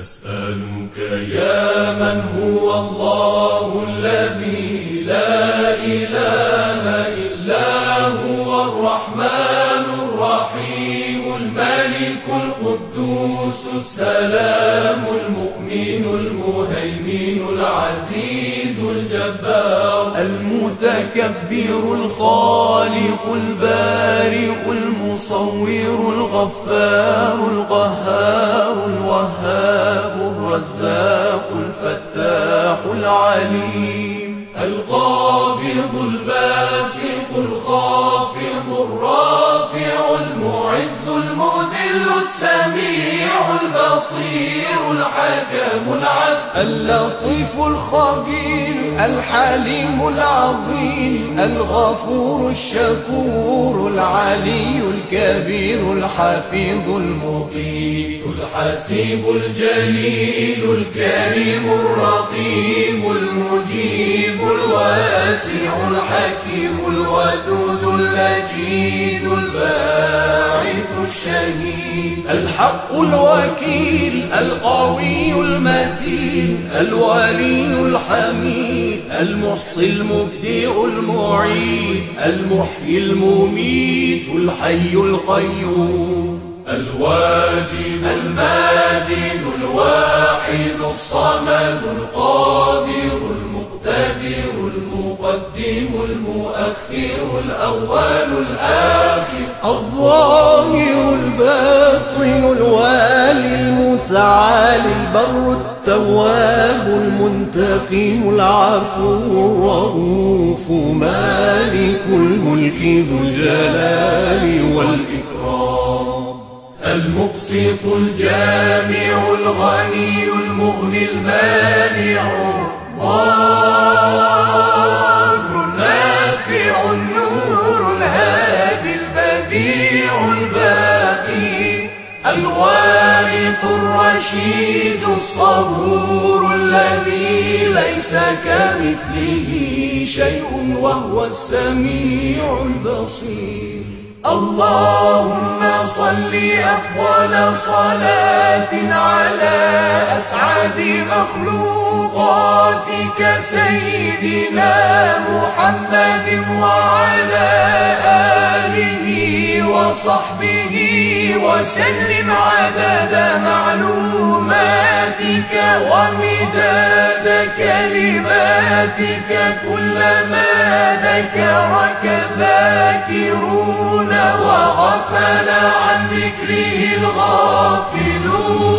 أسألك يا من هو الله الذي لا إله إلا هو الرحمن الرحيم الملك القدوس السلام المؤمن المهيمن العزيز الجبار المتكبر الخالق البارئ المصور الغفار القهار الوهاب الرزاق الفتاح العليم القابض الباسط الخافض الرافع المعز المذل السميع البصير الحكم العدل اللطيف الخبير الحليم العظيم الغفور الشكور العلي الكبير الحفيظ المقيت الحسيب الجليل الكريم الرقيب المجيب الواسع الحكيم الودود المجيد الباعث الشهيد الحق الوكيل القوي المتين الولي الحميد المحصي المبدئ المعيد المحيي المميت الحي القيوم الواجد الماجد الواحد الصمد القادر المقتدر المقدم المؤخر الأول الآخر الظاهر الباطن الوالي المتعالي البر التواب المنتقم العفو الرؤوف مالك الملك ذو الجلال والإكرام المبسط الجامع الغني المغني المانع الضار النافع النور الهادي البديع الباقي الوارث الرشيد الصبور الذي ليس كمثله شيء وهو السميع البصير اللهم صل أفضل صلاة على أسعد مخلوقاتك سيدنا محمد وعلى آله وصحبه وسلم عدد معلوماتك ومداد كلماتك كلما ذكرك الذاكرون وغفل عن ذكره الغافلون.